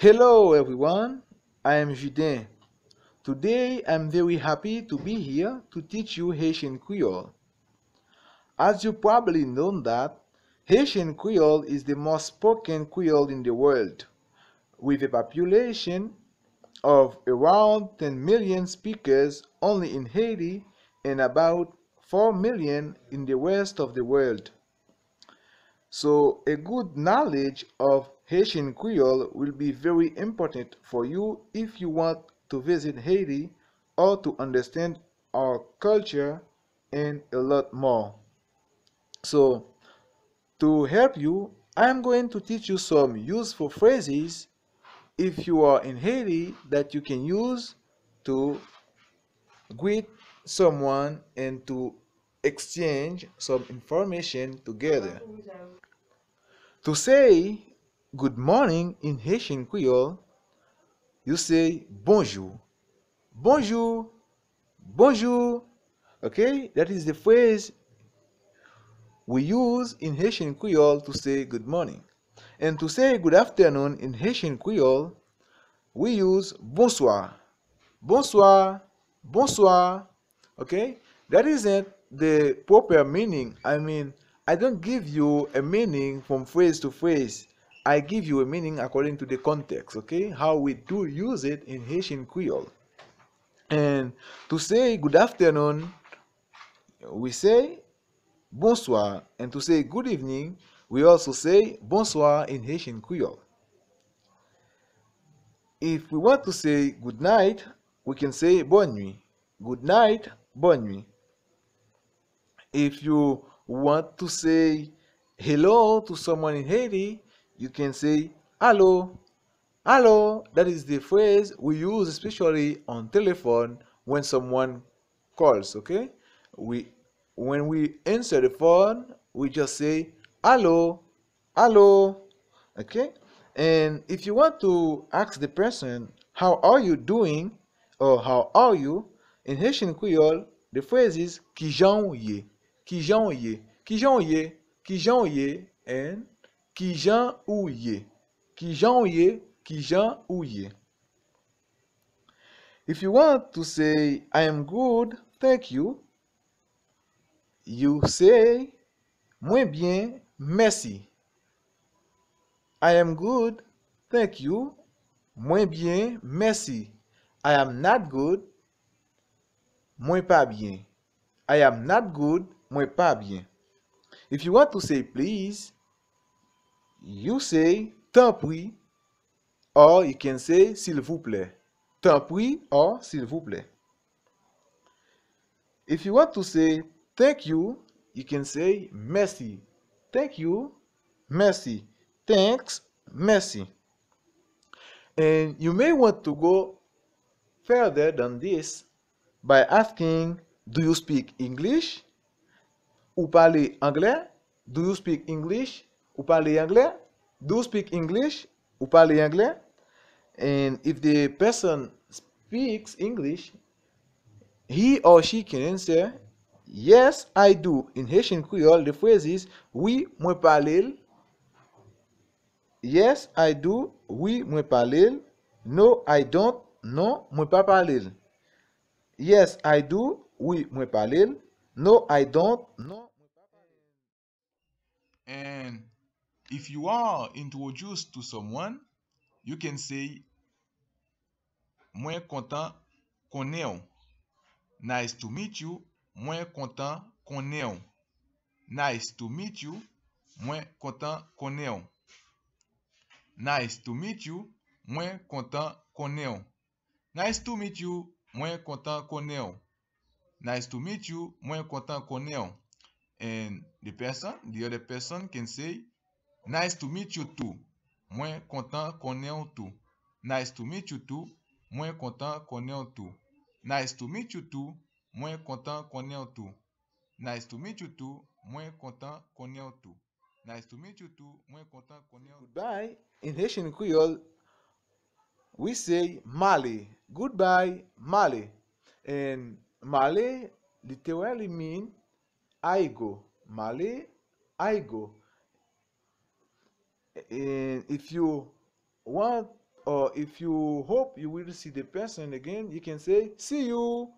Hello everyone, I am Judin. Today I am very happy to be here to teach you Haitian Creole. As you probably know that, Haitian Creole is the most spoken Creole in the world, with a population of around 10 million speakers only in Haiti and about 4 million in the rest of the world. So a good knowledge of Haitian Creole will be very important for you if you want to visit Haiti or to understand our culture and a lot more. So, to help you, I am going to teach you some useful phrases if you are in Haiti that you can use to greet someone and to exchange some information together. To say good morning in Haitian Creole, you say bonjour, bonjour, bonjour. Okay, that is the phrase we use in Haitian Creole to say good morning. And to say good afternoon in Haitian Creole, we use bonsoir, bonsoir, bonsoir. Okay, that isn't the proper meaning. I mean, I don't give you a meaning from phrase to phrase. I give you a meaning according to the context, okay? How we do use it in Haitian Creole. And to say good afternoon, we say bonsoir. And to say good evening, we also say bonsoir in Haitian Creole. If we want to say good night, we can say bonne nuit. Good night, bonne nuit. If you want to say hello to someone in Haiti, you can say hello, hello. That is the phrase we use especially on telephone when someone calls, okay? When we answer the phone, we just say hello, hello, okay? And if you want to ask the person, how are you doing? Or how are you? In Haitian Creole, the phrase is Kijan ye, Kijan ye, Kijan ye, Kijan ye, and Kijan ou ye, Kijan ye, Kijan ou ye. If you want to say I am good, thank you, you say Mwen bien, merci. I am good, thank you, Mwen bien, merci. I am not good, Mwen pas bien. I am not good, Mwen pas bien. If you want to say please, you say tant pis, or you can say s'il vous plaît. Tant pis or s'il vous plaît. If you want to say thank you, you can say merci. Thank you, merci. Thanks, merci. And you may want to go further than this by asking, do you speak English? Ou parlez anglais? Do you speak English? Ou parlez anglais? Do you speak English? Ou parlez anglais? And if the person speaks English, he or she can answer, yes, I do. In Haitian Creole, the phrase is, oui, moi parle. Yes, I do. Oui, moi parle. No, I don't. Non, moi pas parle. Yes, I do. Oui, moi parle. No, I don't. Non, moi pas parle. And if you are introduced to someone, you can say, Mwen content qu'on est on. Nice to meet you. Mwen content qu'on est on. Nice to meet you. Mwen content qu'on est on. Nice to meet you. Mwen content qu'on est on. Nice to meet you. Mwen content qu'on est on. Nice to meet you. Mwen content qu'on est on. And the other person can say, nice to meet you too. Mwen content qu'on est on too. Nice to meet you too. Mwen content qu'on est on too. Nice to meet you too. Mwen content qu'on est on too. Nice to meet you too. Mwen content qu'on est on too. Nice to meet you too. Mwen content qu'on est on too. Goodbye. In Haitian Creole, we say Male. Goodbye, Male. And Male literally means I go. Male, I go. And if you want or if you hope you will see the person again, you can say see you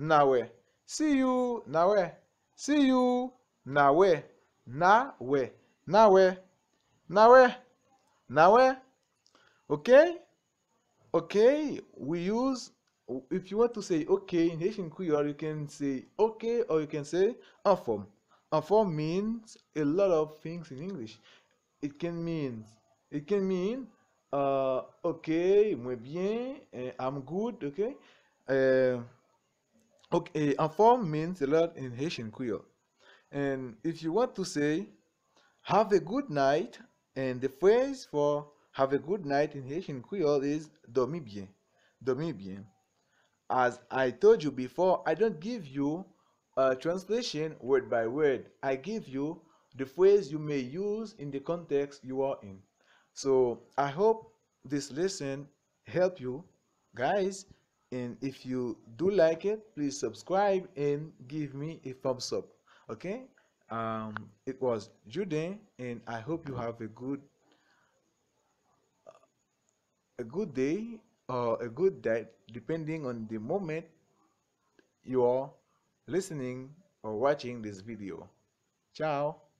nawe, see you nawe, see you nawe, nawe, nawe, nawe, nawe. Okay, okay. We use, if you want to say okay in Haitian Creole, you can say okay, or you can say inform. Inform means a lot of things in English. It can mean okay, muy bien, I'm good, okay. Okay, inform means a lot in Haitian Creole. And if you want to say have a good night, and the phrase for have a good night in Haitian Creole is dormi bien, dormi bien. As I told you before, I don't give you a translation word by word. I give you the phrase you may use in the context you are in. So I hope this lesson helped you guys, and if you do like it, please subscribe and give me a thumbs up. Okay, it was Juden, and I hope you have a good day or a good night, depending on the moment you are listening or watching this video. Ciao.